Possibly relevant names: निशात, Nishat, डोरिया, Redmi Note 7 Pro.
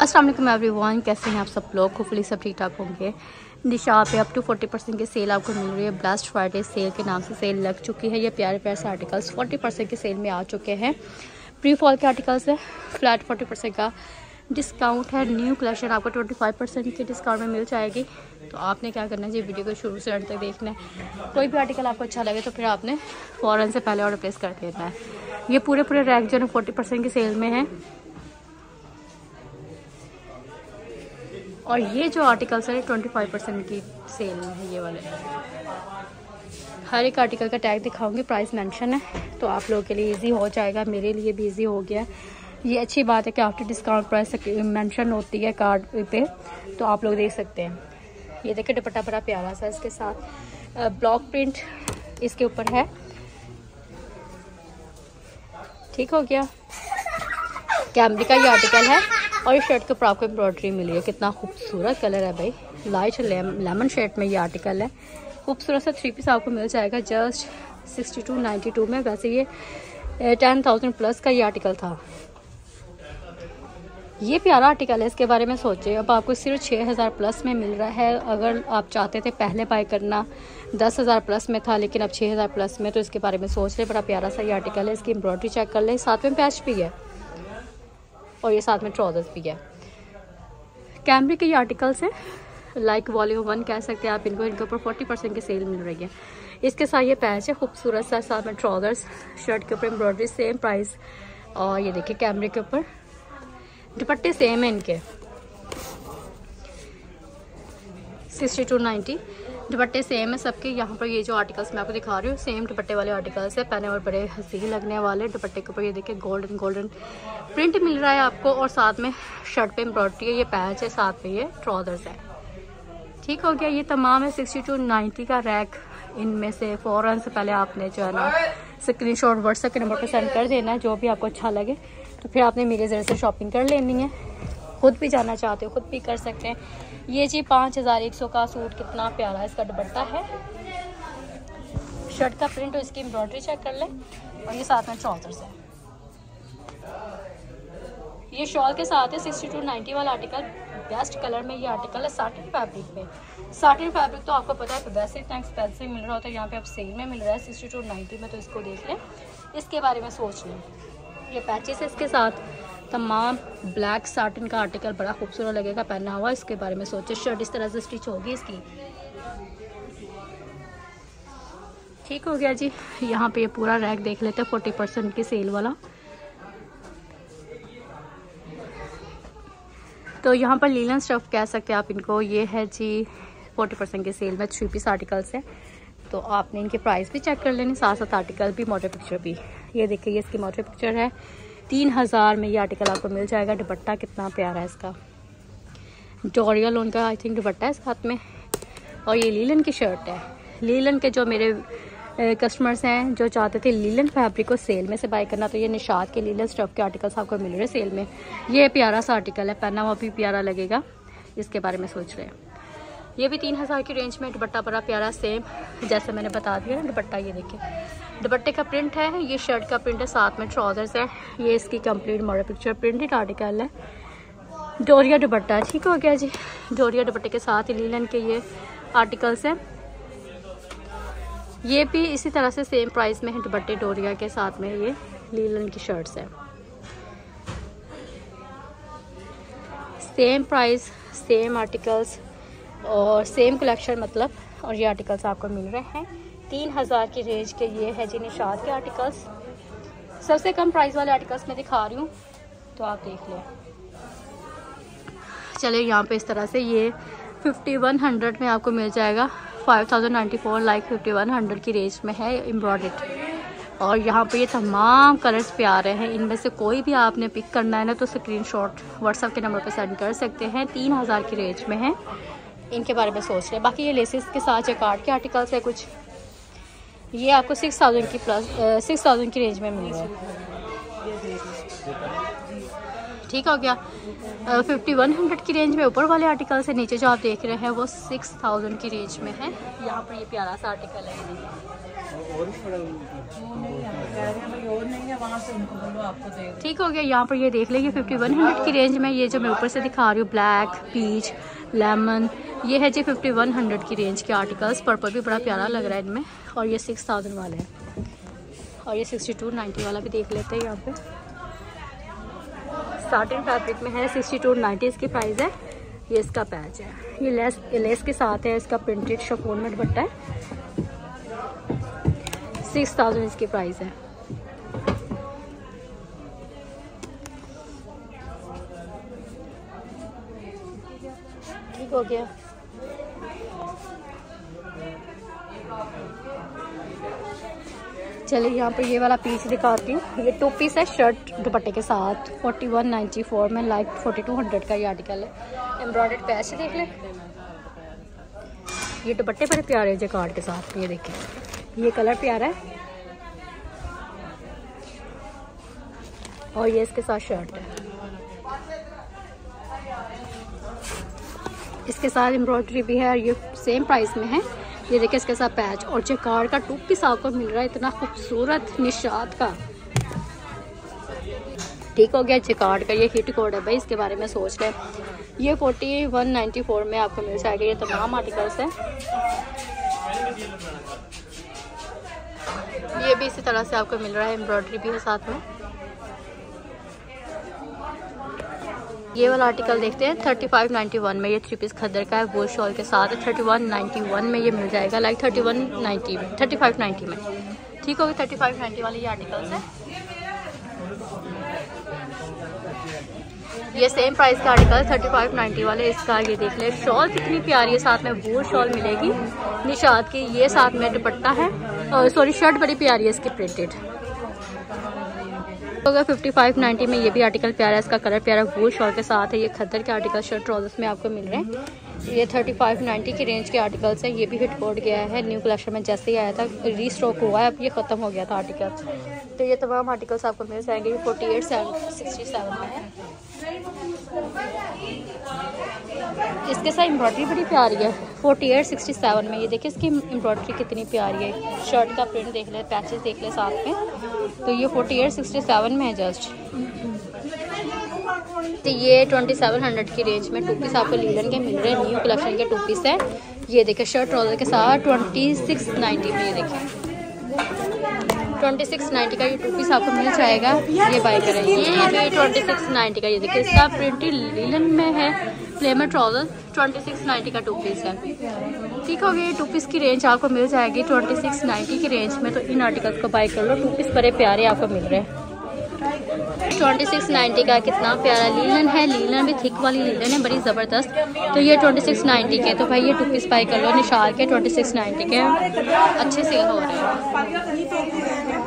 अस्सलाम वालेकुम एवरीवन, कैसे हैं आप सब लोग। होपफुली सब ठीक ठाक होंगे। निशा पे अप टू 40% की सेल आपको मिल रही है। ब्लास्ट फ्राइडे सेल के नाम से सेल लग चुकी है। ये प्यारे प्यारे से आर्टिकल्स 40% की सेल में आ चुके हैं। प्री फॉल के आर्टिकल्स है, फ्लैट 40% का डिस्काउंट है। न्यू कलेक्शन आपको 25% के डिस्काउंट में मिल जाएगी। तो आपने क्या करना है जी, वीडियो को शुरू से अंत तक देखना है। कोई भी आर्टिकल आपको अच्छा लगे तो फिर आपने फ़ौरन से पहले ऑर्डर प्लेस कर देना है। ये पूरे पूरे रैक जो है 40% की सेल में है। और ये जो आर्टिकल्स हैं 25% की सेल में है। ये वाले हर एक आर्टिकल का टैग दिखाऊंगी, प्राइस मेंशन है, तो आप लोगों के लिए इजी हो जाएगा, मेरे लिए भी इजी हो गया। ये अच्छी बात है कि आफ्टर डिस्काउंट प्राइस मेंशन होती है कार्ड पे, तो आप लोग देख सकते हैं। ये देखिए दुपट्टा बड़ा प्यारा सा, इसके साथ ब्लॉक प्रिंट इसके ऊपर है। ठीक हो गया, कैमरे का ये आर्टिकल है। और इस शर्ट के ऊपर आपको एम्ब्रॉयडरी मिली है। कितना खूबसूरत कलर है भाई, लाइट लेमन शेड में ये आर्टिकल है। खूबसूरत सा थ्री पीस आपको मिल जाएगा जस्ट 6292 में। वैसे ये 10,000+ का ये आर्टिकल था। ये प्यारा आर्टिकल है, इसके बारे में सोचे। अब आपको सिर्फ 6,000+ में मिल रहा है। अगर आप चाहते थे पहले बाय करना, 10,000+ में था, लेकिन अब 6,000+ में, तो इसके बारे में सोच ले। बड़ा प्यारा सा ये आर्टिकल है। इसकी एम्ब्रॉयडरी चेक कर ले, साथ में पैच भी है और ये साथ में ट्राउजर्स भी है। कैमरे के ये आर्टिकल्स हैं, लाइक वॉल्यूम 1 कह सकते हैं आप इनको। इनके ऊपर 40% की सेल मिल रही है। इसके साथ ये पैच है खूबसूरत सा, साथ में ट्राउजर्स, शर्ट के ऊपर एम्ब्रॉयडरी, सेम प्राइस। और ये देखिए कैमरे के ऊपर दुपट्टे सेम है इनके, 6290। दुपट्टे सेम है सबके। यहाँ पर ये जो आर्टिकल्स मैं आपको दिखा रही हूँ सेम दुपट्टे वाले आर्टिकल्स है। पहने और बड़े हसीन लगने वाले। दुपट्टे के ऊपर ये देखिए गोल्डन गोल्डन प्रिंट मिल रहा है आपको, और साथ में शर्ट पे एम्ब्रॉयडरी है। ये पैच है, साथ में ये ट्राउजर्स है। ठीक हो गया, ये तमाम है 6290 का रैक। इनमें से फ़ौरन से पहले आपने जो है ना स्क्रीनशॉट व्हाट्सएप के नंबर पर सेंड कर देना है, जो भी आपको अच्छा लगे। तो फिर आपने मेरे ज़रिए से शॉपिंग कर लेनी है। खुद भी जाना चाहते हो, खुद भी कर सकते हैं। ये जी 5100 का सूट, कितना प्यारा इसका दुपट्टा है। शर्ट का प्रिंट और इसकी एम्ब्रॉयडरी चेक कर ले, और ये साथ में ट्राउजर्स है। ये शॉल के साथ है, 6290 वाला आर्टिकल। बेस्ट कलर में ये आर्टिकल है, साटन फैब्रिक में। साटन फैब्रिक तो आपको पता है वैसे इतना एक्सपेंसिव मिल रहा होता है, यहाँ पे अब सेल में मिल रहा है 6290 में। तो इसको देख लें, इसके बारे में सोच लें। ये पैचेस है इसके साथ तमाम। ब्लैक साटन का आर्टिकल बड़ा खूबसूरत लगेगा पहना हुआ, इसके बारे में सोचे। शर्ट इस तरह से स्टिच होगी इसकी। ठीक हो गया जी, यहाँ पे ये पूरा रैक देख लेते हैं 40% की सेल वाला। तो यहाँ पर लीलन स्टफ कह सकते हैं आप इनको। ये है जी 40% की सेल में, 3 पीस आर्टिकल्स हैं। तो आपने इनके प्राइस भी चेक कर लेने, साथ साथ आर्टिकल भी, मॉडल पिक्चर भी। ये देखिए इसकी मॉडल पिक्चर है। 3000 में ये आर्टिकल आपको मिल जाएगा। दुपट्टा कितना प्यारा है इसका, डोरियल लोन का आई थिंक दुपट्टा है इस हाथ में। और ये लीलन की शर्ट है। लीलन के जो मेरे कस्टमर्स हैं जो चाहते थे लीलन फैब्रिक को सेल में से बाय करना, तो ये निशात के लीलन स्टफ के आर्टिकल्स आपको मिल रहे हैं सेल में। ये प्यारा सा आर्टिकल है, पहना हुआ भी प्यारा लगेगा, इसके बारे में सोच रहे हैं। ये भी 3000 की रेंज में, दुपट्टा बड़ा प्यारा सेम जैसे मैंने बता दिया ना। दुपट्टा ये देखिए, दुपट्टे का प्रिंट है, ये शर्ट का प्रिंट है, साथ में ट्राउजर्स है। ये इसकी complete model picture printed article है। डोरिया दुपट्टा, ठीक हो गया जी। डोरिया दुपट्टे के साथ लीलन के ये आर्टिकल्स हैं। ये भी इसी तरह से सेम प्राइस में है, दुपट्टे डोरिया के साथ में ये लीलन की शर्ट्स है। सेम प्राइस, सेम आर्टिकल्स और सेम कलेक्शन मतलब। और ये आर्टिकल्स आपको मिल रहे हैं 3000 की रेंज के। ये है जी निशात के आर्टिकल्स। सबसे कम प्राइस वाले आर्टिकल्स मैं दिखा रही हूँ, तो आप देख लें। चलिए यहाँ पे इस तरह से ये 5100 में आपको मिल जाएगा। 5094 लाइक 5100 की रेंज में है एम्ब्रॉयडर्ड। और यहाँ पे ये तमाम कलर्स प्यारे हैं। इनमें से कोई भी आपने पिक करना है ना, तो स्क्रीनशॉट व्हाट्सएप के नंबर पर सेंड कर सकते हैं। 3000 की रेंज में है, इनके बारे में सोच लें। बाकी ये लेसेस के साथ जैकार्ड के आर्टिकल्स है कुछ। ये आपको 6000 की रेंज में मिल रहा है। ठीक हो गया, 5100 की रेंज में ऊपर वाले आर्टिकल से। नीचे जो आप देख रहे हैं वो 6000 की रेंज में है। यहाँ पर ये प्यारा सा आर्टिकल है। ठीक हो गया। यहाँ पर ये देख लेंगे 5100 की रेंज में। ये जो मैं ऊपर से दिखा रही हूँ ब्लैक, पीच, लेमन, ये है जी 5100 की रेंज के आर्टिकल्स। पर्पल भी बड़ा प्यारा लग रहा है इनमें। और ये 6000 वाला है और ये 6290 वाला भी देख लेते हैं। यहाँ पे साटन फैब्रिक में है 6290 इसकी प्राइस है। ये इसका पैच है, ये लेस के साथ है, इसका प्रिंटेड शिफॉन में दुपट्टा है। 6000 इसकी प्राइस है। ठीक हो गया। चलिए यहाँ पर ये वाला पीस दिखाती हूँ। ये टू पीस है शर्ट दुपट्टे के साथ 4194 में। लाइक 4200 का ये आर्टिकल है। एम्ब्रॉयडर्ड पैच देख ले। ये दुपट्टे बड़े प्यारे हैं जैकार्ड के साथ। ये देखें, ये कलर प्यारा है और ये इसके साथ शर्ट है। इसके साथ एम्ब्रॉयडरी भी है और ये सेम प्राइस में है। ये देखिए इसके साथ पैच और जैकार्ड का टू पीस आपको मिल रहा है इतना खूबसूरत निशात का। ठीक हो गया। जैकार्ड का ये हिट कोड है भाई, इसके बारे में सोच लें। ये 4194 में आपको मिल जाएगा। ये तमाम आर्टिकल्स हैं। ये भी इसी तरह से आपको मिल रहा है, एम्ब्रॉयडरी भी है साथ में। ये वाला आर्टिकल देखते हैं 3591 में। ये थ्री पीस खद्दर का है, वो शॉल के साथ है। 3191 में ये मिल जाएगा। लाइक 3590 में। ठीक हो गया। 3590 वाले ये आर्टिकल्स है। ये सेम प्राइस का आर्टिकल 3590 वाले इसका। ये देख ले शॉल कितनी प्यारी है, साथ में वो शॉल मिलेगी निशात की। ये साथ में दुपट्टा है और सॉरी शर्ट बड़ी प्यारी है इसकी प्रिंटेड। होगा 5590 में। ये भी आर्टिकल प्यारा है, इसका कलर प्यारा है, वो शॉल के साथ है। ये खद्दर के आर्टिकल शर्ट ट्राउजर्स में आपको मिल रहे हैं। ये 3590 की रेंज के आर्टिकल्स हैं। ये भी हिट कोड गया है न्यू कलेक्शन में, जैसे ही आया था रीस्टॉक हुआ है, अब ये ख़त्म हो गया था आर्टिकल। तो ये तमाम आर्टिकल्स आपको मिल जाएंगे। 4867 में है। इसके साथ एम्ब्रॉयडरी बड़ी प्यारी है 4867 में। ये देखिए इसकी एम्ब्रॉयडरी कितनी प्यारी है। शर्ट का प्रिंट देख ले, पैचेस देख ले साथ में। तो ये 4867 में है जस्ट। तो ये 2700 की रेंज में टू पीस आपको लीलन के मिल रहे हैं। न्यू कलेक्शन के टू पीस है। ये देखिए शर्ट ट्राउजर के साथ 2690 में। ये देखिए 2690 का ये टू पीस आपको मिल जाएगा। ये बाय करें। ये 2690 का, ये देखिए इसका प्रिंटेड लीलन में है। फ्लेमर ट्राउजर 2690 का टू पीस है। ठीक हो गया। टू पीस की रेंज आपको मिल जाएगी 2690 की रेंज में। तो इन आर्टिकल्स को बाय कर लो। टू पीस बड़े प्यारे आपको मिल रहे हैं। 2690 का कितना प्यारा लीलन है। लीलन भी थिक वाली लीलन है, बड़ी ज़बरदस्त। तो ये 2690 के। तो भाई ये टू पीस बाय कर लो निशाल के 2690 के। अच्छे सेल हो रहे हैं।